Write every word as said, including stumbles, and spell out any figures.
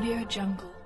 Audio Jungle.